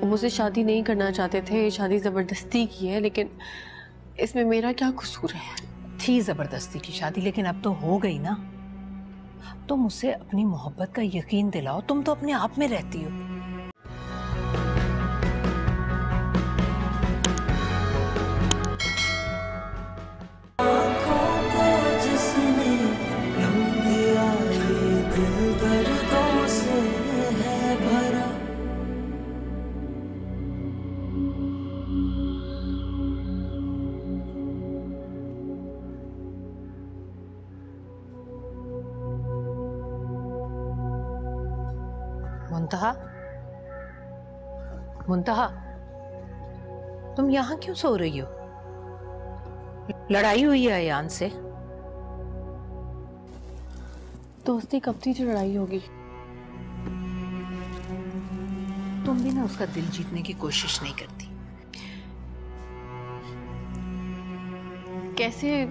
वो मुझसे शादी नहीं करना चाहते थे, शादी ज़बरदस्ती की है, लेकिन इसमें मेरा क्या कसूर है? थी ज़बरदस्ती की शादी, लेकिन अब तो हो गई ना। तुम मुझसे अपनी मोहब्बत का यकीन दिलाओ, तुम तो अपने आप में रहती हो। मुंतहा, मुंतहा, तुम यहाँ क्यों सो रही हो? लड़ाई हुई है अयान से? दोस्ती कब थी जो लड़ाई होगी? तुम भी ना उसका दिल जीतने की कोशिश नहीं करती। कैसे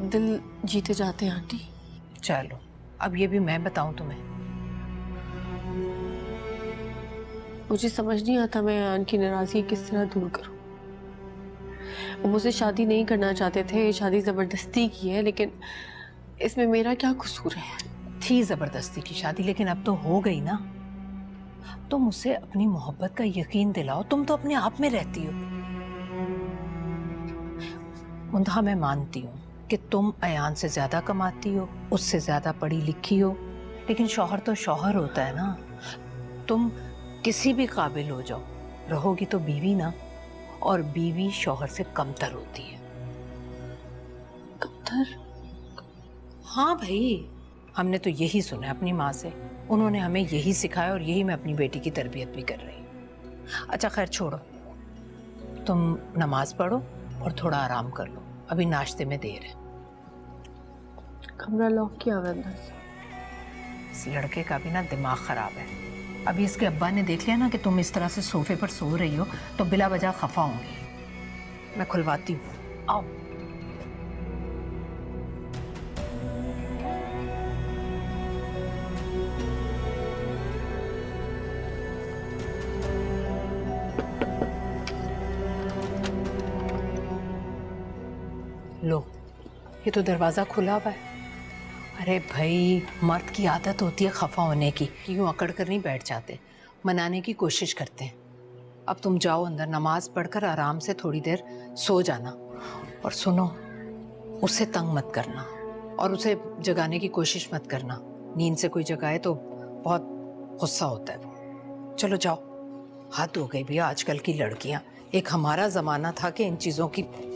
दिल जीते जाते हैं आंटी? चलो अब ये भी मैं बताऊं तुम्हें। मुझे समझ नहीं आता मैं अयान की नाराज़गी किस तरह दूर करूं। वो मुझसे शादी नहीं करना चाहते थे, शादी ज़बरदस्ती की है, लेकिन इसमें मेरा क्या कसूर है? थी ज़बरदस्ती की शादी, लेकिन अब तो हो गई ना। तुम मुझसे अपनी मोहब्बत का यकीन दिलाओ, तुम तो अपने आप में रहती हो। मुंतहा, मैं मानती हूँ कि तुम अयान से ज़्यादा कमाती हो, उससे ज़्यादा पढ़ी लिखी हो, लेकिन शौहर तो शौहर होता है ना। तुम किसी भी काबिल हो जाओ, रहोगी तो बीवी ना, और बीवी शौहर से कमतर होती है। कमतर? हाँ भाई, हमने तो यही सुना है अपनी माँ से, उन्होंने हमें यही सिखाया और यही मैं अपनी बेटी की तरबियत भी कर रही हूँ। अच्छा खैर छोड़ो, तुम नमाज पढ़ो और थोड़ा आराम कर लो, अभी नाश्ते में देर है। कमरा लॉक किया हुआ, इस लड़के का भी ना दिमाग ख़राब है। अभी इसके अब्बा ने देख लिया ना कि तुम इस तरह से सोफे पर सो रही हो तो बिला वजह खफा होंगी। मैं खुलवाती हूँ, आओ। लो, ये तो दरवाजा खुला हुआ है। अरे भाई, मर्द की आदत होती है खफा होने की, यूँ अकड़ कर नहीं बैठ जाते, मनाने की कोशिश करते हैं। अब तुम जाओ अंदर, नमाज पढ़कर आराम से थोड़ी देर सो जाना, और सुनो, उसे तंग मत करना और उसे जगाने की कोशिश मत करना। नींद से कोई जगाए तो बहुत गुस्सा होता है वो। चलो जाओ। हद हो गई भैया आजकल की लड़कियाँ। एक हमारा ज़माना था कि इन चीज़ों की